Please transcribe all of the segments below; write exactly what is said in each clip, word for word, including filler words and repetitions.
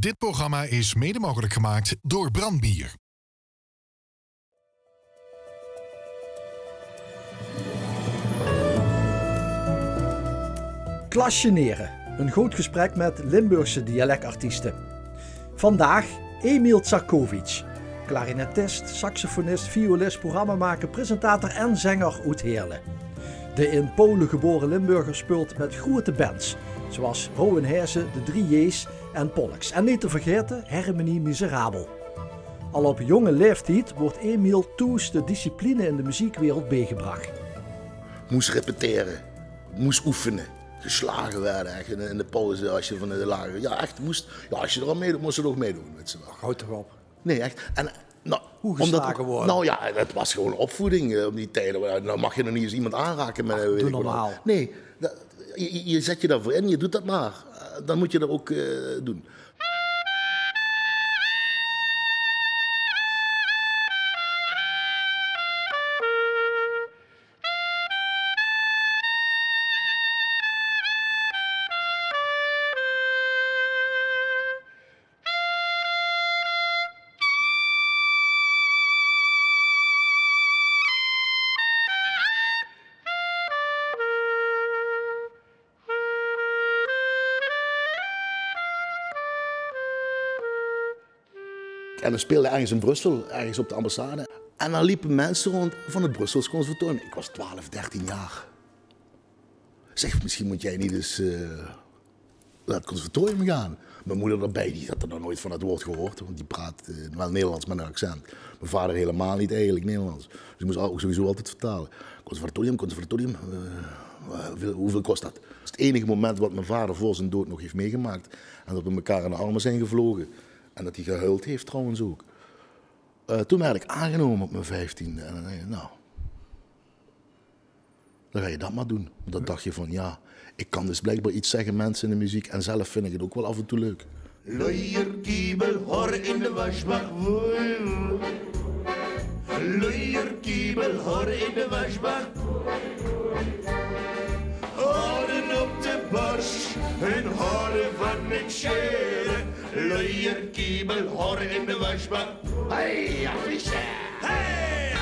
Dit programma is mede mogelijk gemaakt door Brandbier. Klasjeneren, een groot gesprek met Limburgse dialectartiesten. Vandaag Emil Szarkowicz, klarinetist, saxofonist, violist, programmamaker, presentator en zanger uit Heerlen. De in Polen geboren Limburger speelt met grote bands, zoals Rowwen Heze, de drie J's en Pollux. En niet te vergeten Hermenie Miserabel. Al op jonge leeftijd wordt Emil Toes de discipline in de muziekwereld bijgebracht. Moest repeteren, moest oefenen, geslagen werden echt. In de pauze als je van de lagere, ja echt moest, ja als je er al meedoet, moest je er ook meedoen met z'n allen. Houd toch op. Nee echt. En, nou, hoe geslagen worden? Nou ja, het was gewoon opvoeding op die tijden. Nou mag je nog niet eens iemand aanraken met. Ach, weet doe ik normaal. Wat. Nee, dat, je, je zet je daarvoor in, je doet dat maar. Dan moet je dat ook uh, doen. En dan speelde ergens in Brussel, ergens op de ambassade. En dan liepen mensen rond van het Brussels Conservatorium. Ik was twaalf, dertien jaar. Zeg, misschien moet jij niet eens uh, naar het conservatorium gaan. Mijn moeder erbij, die had er nog nooit van het woord gehoord. Want die praat uh, wel Nederlands met een accent. Mijn vader helemaal niet eigenlijk Nederlands. Dus ik moest ook sowieso altijd vertalen. Conservatorium, conservatorium, uh, hoeveel, hoeveel kost dat? Dat is het enige moment wat mijn vader voor zijn dood nog heeft meegemaakt. En dat we elkaar in de armen zijn gevlogen. En dat hij gehuild heeft trouwens ook. Uh, toen werd ik aangenomen op mijn vijftiende. En dan dacht je, nou, dan ga je dat maar doen. Dan dacht je van, ja, ik kan dus blijkbaar iets zeggen mensen in de muziek. En zelf vind ik het ook wel af en toe leuk. Luier, kiebel, hor in de wasbak, woei. Luier, kiebel, hor in de wasbak. Horen op de bars en horen van het scheren. Luier, kiebel, hor in de wasbak. Hey, ja, visje! Hey!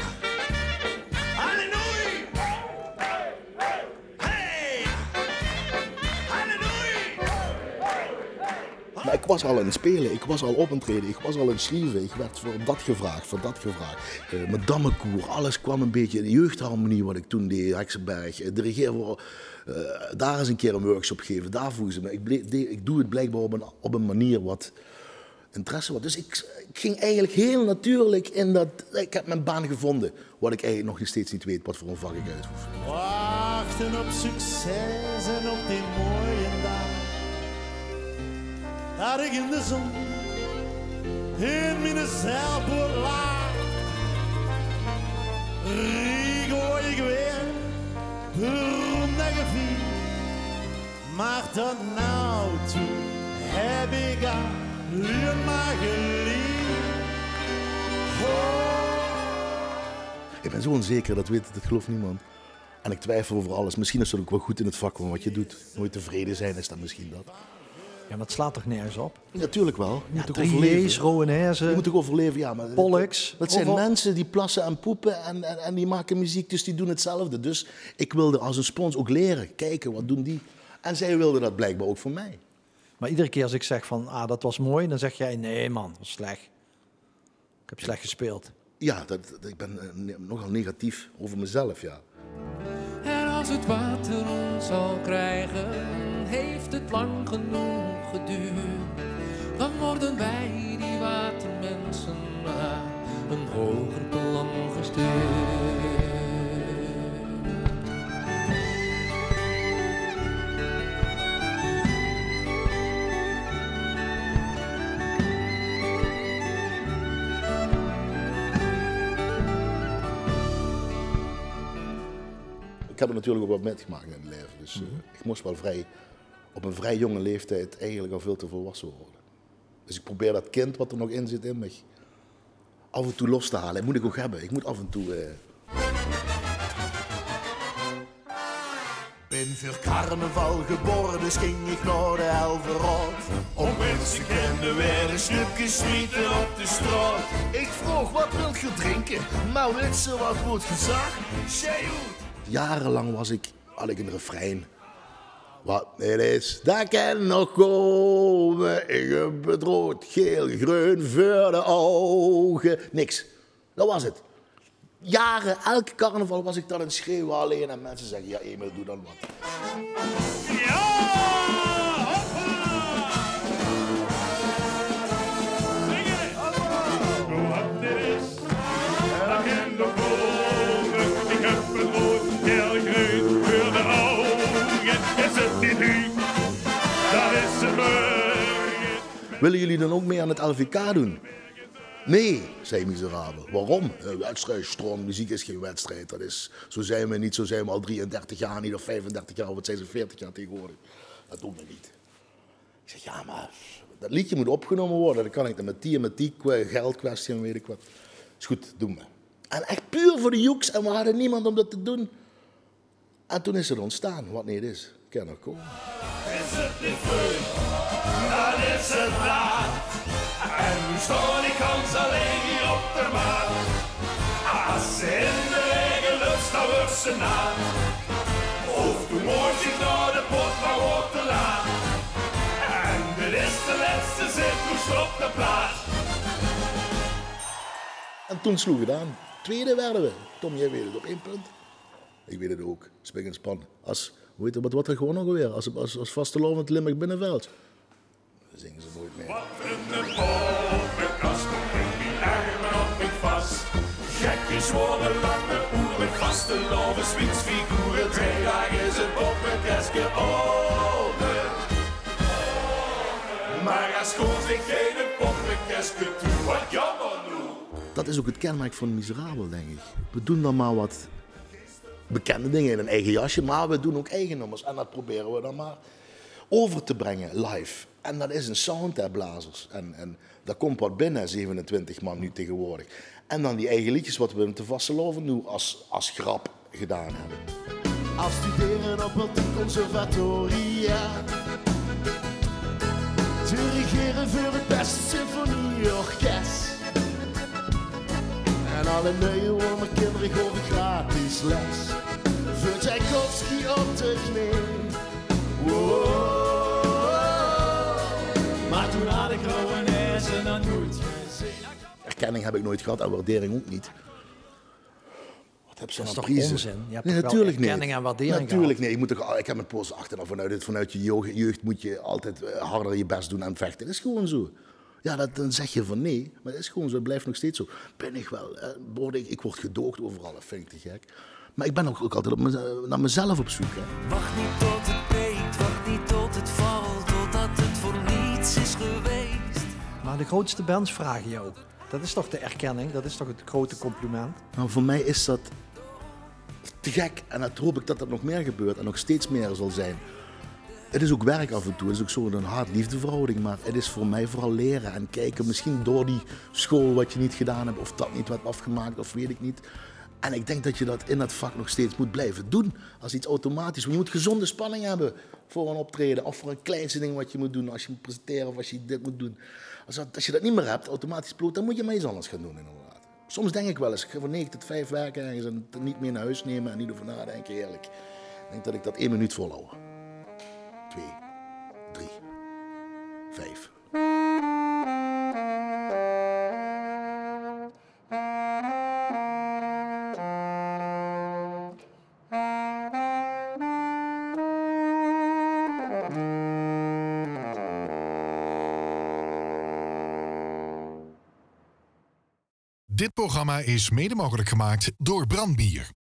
Halleluja! Hey, hey! Hey! Halleluja! Maar ik was al aan het spelen, ik was al op een treden, ik was al aan het schrijven. Ik werd voor dat gevraagd, voor dat gevraagd. Uh, mijn dammenkoer, alles kwam een beetje in de jeugdharmonie wat ik toen deed, Heksenberg, uh, dirigeer voor... Uh, daar eens een keer een workshop geven, daar voelen ze me. Ik, bleef, de, ik doe het blijkbaar op een, op een manier wat interesse was. Dus ik, ik ging eigenlijk heel natuurlijk in dat... Ik heb mijn baan gevonden, wat ik eigenlijk nog steeds niet weet wat voor een vak ik uitoefen. Wachten op succes en op die mooie dag. Daar ik in de zon, in mijn zeilboot laag. Rigo ik weer, beroemd en gevierd. Maar tot nou toe heb ik alleen maar geliefd. Oh. Ik ben zo onzeker, dat weet het, dat gelooft niemand. En ik twijfel over alles. Misschien is dat ook wel goed in het vak van wat je doet. Nooit tevreden zijn is dat misschien dat. Ja, maar het slaat toch nergens op? Natuurlijk ja, wel. Je moet ja, ook overleven. Rowwen Heze, je moet ook overleven, ja. Maar Pollux. Dat zijn over... mensen die plassen en poepen en, en, en die maken muziek, dus die doen hetzelfde. Dus ik wilde als een spons ook leren, kijken, wat doen die? En zij wilden dat blijkbaar ook voor mij. Maar iedere keer als ik zeg van, ah, dat was mooi, dan zeg jij, nee man, dat was slecht. Ik heb slecht gespeeld. Ja, dat, dat, ik ben uh, nogal negatief over mezelf, ja. En als het water ons zal krijgen, heeft het lang genoeg. Dan worden wij, die watermensen, naar een hoger plan gestuurd. Ik heb er natuurlijk ook wat metgemaakt in het leven, dus mm-hmm. ik moest wel vrij... op een vrij jonge leeftijd eigenlijk al veel te volwassen worden. Dus ik probeer dat kind wat er nog in zit in me af en toe los te halen. Dat moet ik ook hebben. Ik moet af en toe... Eh... Ben voor carnaval geboren, dus ging ik naar de Helverot. Om mensen kennen er werden snoepjes smieten op de straat. Ik vroeg, wat wilt je drinken? Maar weet ze wat wordt gezegd? Zij goed. Jarenlang was ik, had ik een refrein. Wat er is, dat kan nog komen. Ik heb het rood, geel, groen voor de ogen. Niks. Dat was het. Jaren, elke carnaval was ik dan een schreeuw alleen en mensen zeggen, ja Emil, doe dan wat. Ja! Willen jullie dan ook mee aan het L V K doen? Nee, zei Miserabel. Waarom? Een wedstrijd, stroom, muziek is geen wedstrijd. Dat is, zo zijn we niet, zo zijn we al drieëndertig jaar niet, of vijfendertig jaar, of wat zijn ze, veertig jaar tegenwoordig. Dat doen we niet. Ik zeg, ja, maar dat liedje moet opgenomen worden. Dan kan ik dan met die en met die geldkwestie en weet ik wat. Is goed, doen we. En echt puur voor de joeks, en we hadden niemand om dat te doen. En toen is het ontstaan, wat niet is. Kan nog komen. Is het niet fijn? Dan is het raad. En nu stoor ik ons alleen hier op de maan. Als ze in de regen lust, dan wordt ze na. Of toen moet ik naar de pot van op de laan. En dit is de laatste zit, moest op de plaats. En toen sloeg het aan. Tweede werden we. Tom, jij weet het op één punt. Ik weet het ook. Spik en span. Als... Weet je, wat wordt er gewoon nog weer? Als, als, als vastelovend Limburg binnenveld. Dan zingen ze nooit meer. Wat in de bovenkast, ik die armen op ik vast. Gekjes worden lange oeren, vasteloven, spitsfiguren. Twee dagen is het op het restje geopend. Maar als goed ik geen poppenkestje toe, wat jammer nu. Dat is ook het kenmerk van Miserabel, denk ik. We doen dan maar wat... bekende dingen in een eigen jasje, maar we doen ook eigen nummers. En dat proberen we dan maar over te brengen, live. En dat is een sound, hè, blazers. En, en daar komt wat binnen, zevenentwintig man nu tegenwoordig. En dan die eigen liedjes wat we met de vasteloven nu als, als grap gedaan hebben. Afstuderen op het Conservatorium. Dirigeren voor het beste symfonieorkest. En alle nieuwe kinderen horen gratis les. Voor Tchaikovsky op de knie. Wow. Maar toen had ik Rowwen Heze dat nooit gezien. Erkenning heb ik nooit gehad en waardering ook niet. Wat heb ze nou prijzen? Nee, natuurlijk niet. Erkenning en waardering. Natuurlijk niet. Ik, moet toch, ik heb mijn pols achterna vanuit, vanuit je jeugd moet je altijd harder je best doen en vechten. Dat is gewoon zo. Ja, dat, dan zeg je van nee, maar het is gewoon zo, het blijft nog steeds zo. Ben ik wel, eh, word ik, ik word gedoogd overal, dat vind ik te gek. Maar ik ben ook, ook altijd op mez naar mezelf op zoek. Hè. Wacht niet tot het breekt, wacht niet tot het valt, totdat het voor niets is geweest. Maar de grootste bands vragen jou, dat is toch de erkenning, dat is toch het grote compliment? Nou, voor mij is dat te gek en dat hoop ik dat dat nog meer gebeurt en nog steeds meer zal zijn. Het is ook werk af en toe, het is ook zo'n haat-liefdeverhouding, maar het is voor mij vooral leren en kijken, misschien door die school wat je niet gedaan hebt of dat niet wat afgemaakt of weet ik niet. En ik denk dat je dat in dat vak nog steeds moet blijven doen, als iets automatisch. Je moet gezonde spanning hebben voor een optreden of voor een kleinste ding wat je moet doen, als je moet presenteren of als je dit moet doen. Als, dat, als je dat niet meer hebt, automatisch bloot, dan moet je maar iets anders gaan doen inderdaad. Soms denk ik wel eens, ik ga van negen tot vijf werken ergens en het niet meer naar huis nemen en niet over nadenken, eerlijk. Ik denk dat ik dat één minuut volhoud. Twee, drie, vijf. Dit programma is mede mogelijk gemaakt door Brandbier.